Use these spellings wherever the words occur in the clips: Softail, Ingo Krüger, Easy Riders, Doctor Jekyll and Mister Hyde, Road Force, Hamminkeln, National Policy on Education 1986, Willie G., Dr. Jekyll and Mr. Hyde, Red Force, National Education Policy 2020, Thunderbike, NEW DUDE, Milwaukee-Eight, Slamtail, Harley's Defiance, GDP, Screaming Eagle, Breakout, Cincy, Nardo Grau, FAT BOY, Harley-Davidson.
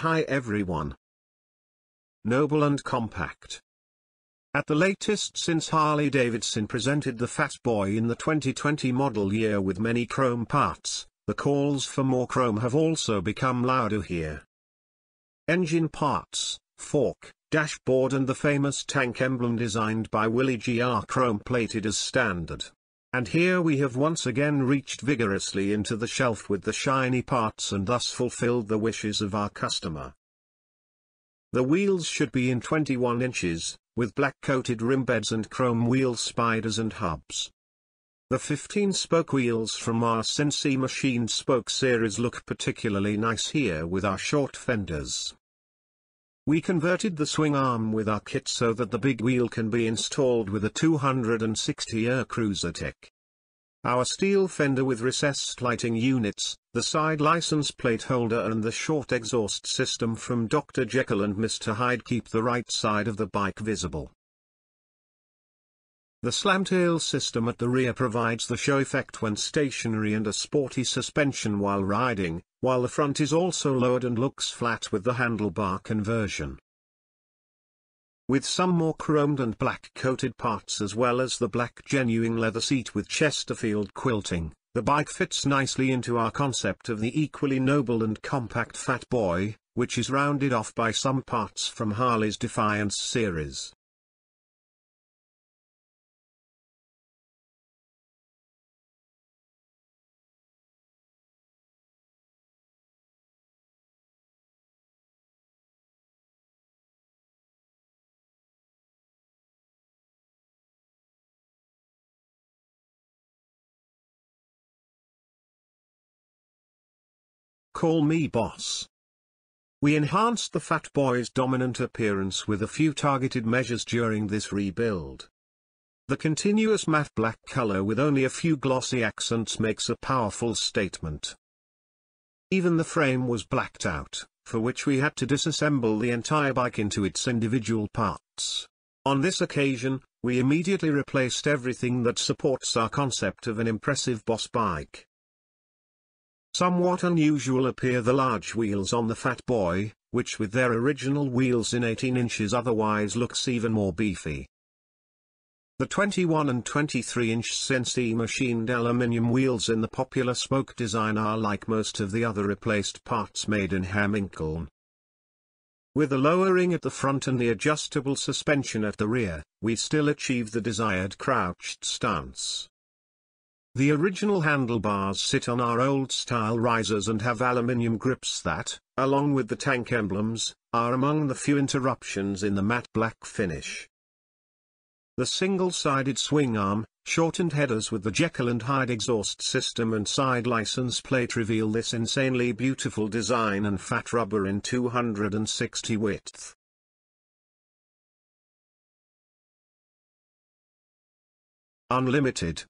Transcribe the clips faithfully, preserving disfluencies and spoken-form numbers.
Hi everyone. Noble and compact. At the latest since Harley-Davidson presented the Fat Boy in the twenty twenty model year with many chrome parts, the calls for more chrome have also become louder here. Engine parts, fork, dashboard and the famous tank emblem designed by Willie G. are chrome plated as standard. And here we have once again reached vigorously into the shelf with the shiny parts and thus fulfilled the wishes of our customer. The wheels should be in twenty-one inches, with black-coated rim beds and chrome wheel spiders and hubs. The fifteen spoke wheels from our Cincy machined spoke series look particularly nice here with our short fenders. We converted the swing arm with our kit so that the big wheel can be installed with a two hundred sixty R Cruiser Tech. Our steel fender with recessed lighting units, the side license plate holder and the short exhaust system from Doctor Jekyll and Mister Hyde keep the right side of the bike visible. The slamtail system at the rear provides the show effect when stationary and a sporty suspension while riding, while the front is also lowered and looks flat with the handlebar conversion. With some more chromed and black coated parts as well as the black genuine leather seat with Chesterfield quilting, the bike fits nicely into our concept of the equally noble and compact Fat Boy, which is rounded off by some parts from Harley's Defiance series. Call me boss. We enhanced the Fat Boy's dominant appearance with a few targeted measures during this rebuild. The continuous matte black color with only a few glossy accents makes a powerful statement. Even the frame was blacked out, for which we had to disassemble the entire bike into its individual parts. On this occasion, we immediately replaced everything that supports our concept of an impressive boss bike. Somewhat unusual appear the large wheels on the Fat Boy, which with their original wheels in eighteen inches otherwise looks even more beefy. The twenty-one and twenty-three inch Cincy machined aluminium wheels in the popular spoke design are like most of the other replaced parts made in Hamminkeln. With a lowering at the front and the adjustable suspension at the rear, we still achieve the desired crouched stance. The original handlebars sit on our old-style risers and have aluminium grips that, along with the tank emblems, are among the few interruptions in the matte black finish. The single-sided swing arm, shortened headers with the Jekyll and Hyde exhaust system and side license plate reveal this insanely beautiful design and fat rubber in two hundred sixty width. Unlimited.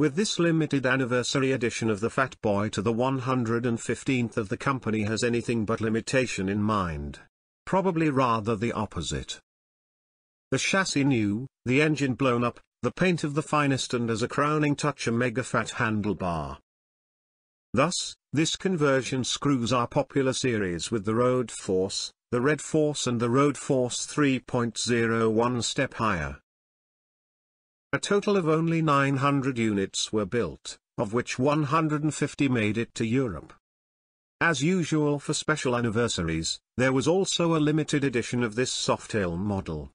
With this limited anniversary edition of the Fat Boy to the one hundred fifteenth of the company has anything but limitation in mind. Probably rather the opposite. The chassis new, the engine blown up, the paint of the finest and as a crowning touch a mega fat handlebar. Thus, this conversion screws our popular series with the Road Force, the Red Force and the Road Force three point oh one step higher. A total of only nine hundred units were built, of which one hundred fifty made it to Europe. As usual for special anniversaries, there was also a limited edition of this Softail model.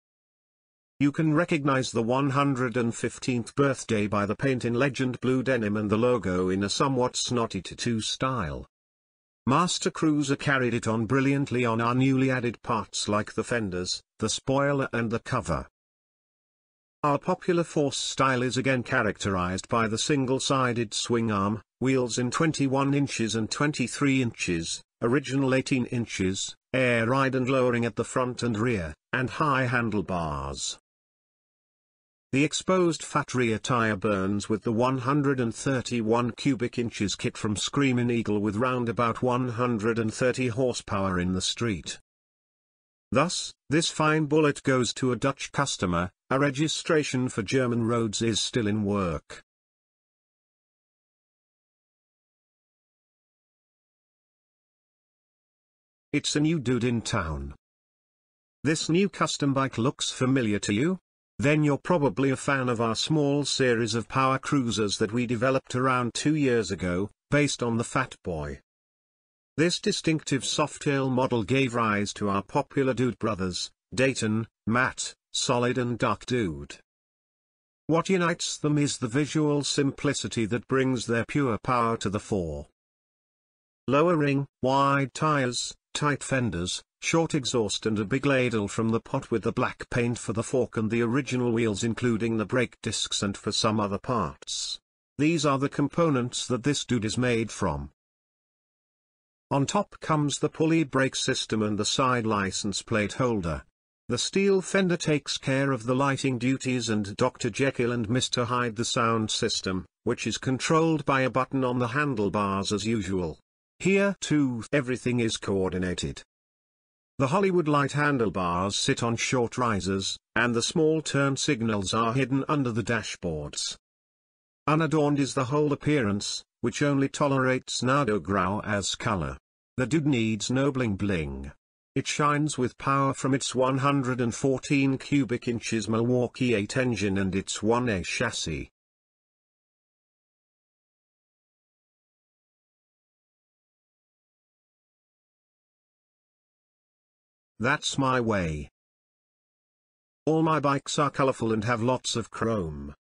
You can recognize the one hundred fifteenth birthday by the paint in legend blue denim and the logo in a somewhat snotty tattoo style. Master Cruiser carried it on brilliantly on our newly added parts like the fenders, the spoiler and the cover. Our popular Force style is again characterized by the single-sided swing arm, wheels in twenty-one inches and twenty-three inches, original eighteen inches, air ride and lowering at the front and rear, and high handlebars. The exposed fat rear tire burns with the one hundred thirty-one cubic inches kit from Screaming Eagle with round about one hundred thirty horsepower in the street. Thus, this fine bullet goes to a Dutch customer. A registration for German roads is still in work. It's a new dude in town. This new custom bike looks familiar to you? Then you're probably a fan of our small series of power cruisers that we developed around two years ago, based on the Fat Boy. This distinctive Softail model gave rise to our popular Dude brothers, Dayton, Matt, Solid and Dark Dude. What unites them is the visual simplicity that brings their pure power to the fore. Lower ring, wide tires, tight fenders, short exhaust and a big ladle from the pot with the black paint for the fork and the original wheels including the brake discs and for some other parts. These are the components that this dude is made from. On top comes the pulley brake system and the side license plate holder. The steel fender takes care of the lighting duties and Doctor Jekyll and Mister Hyde the sound system, which is controlled by a button on the handlebars as usual. Here too everything is coordinated. The Hollywood light handlebars sit on short risers, and the small turn signals are hidden under the dashboards. Unadorned is the whole appearance, which only tolerates Nardo Grau as color. The dude needs no bling bling. It shines with power from its one hundred fourteen cubic inches Milwaukee eight engine and its one A chassis. That's my way. All my bikes are colorful and have lots of chrome.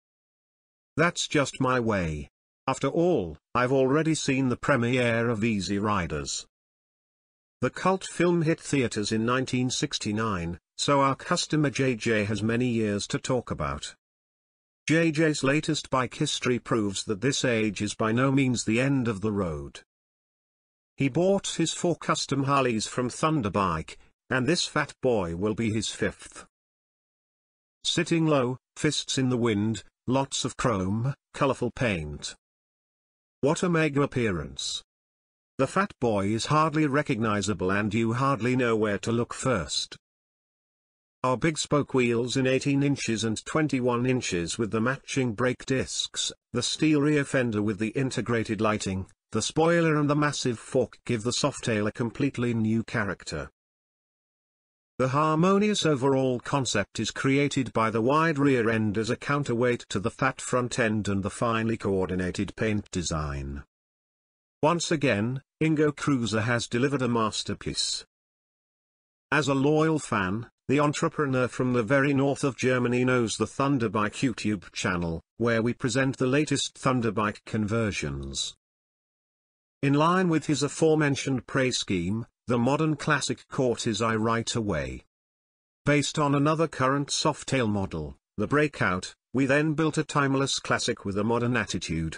That's just my way. After all, I've already seen the premiere of Easy Riders. The cult film hit theaters in nineteen sixty-nine, so our customer J J has many years to talk about. J J's latest bike history proves that this age is by no means the end of the road. He bought his four custom Harleys from Thunderbike, and this Fat Boy will be his fifth. Sitting low, fists in the wind, lots of chrome, colorful paint. What a mega appearance. The Fat Boy is hardly recognizable and you hardly know where to look first. Our big spoke wheels in eighteen inches and twenty-one inches with the matching brake discs, the steel rear fender with the integrated lighting, the spoiler and the massive fork give the Softail a completely new character. The harmonious overall concept is created by the wide rear end as a counterweight to the fat front end and the finely coordinated paint design. Once again, Ingo Krüger has delivered a masterpiece. As a loyal fan, the entrepreneur from the very north of Germany knows the Thunderbike YouTube channel, where we present the latest Thunderbike conversions. In line with his aforementioned praise scheme, the modern classic caught his eye right away. Based on another current Softail model, the Breakout, we then built a timeless classic with a modern attitude.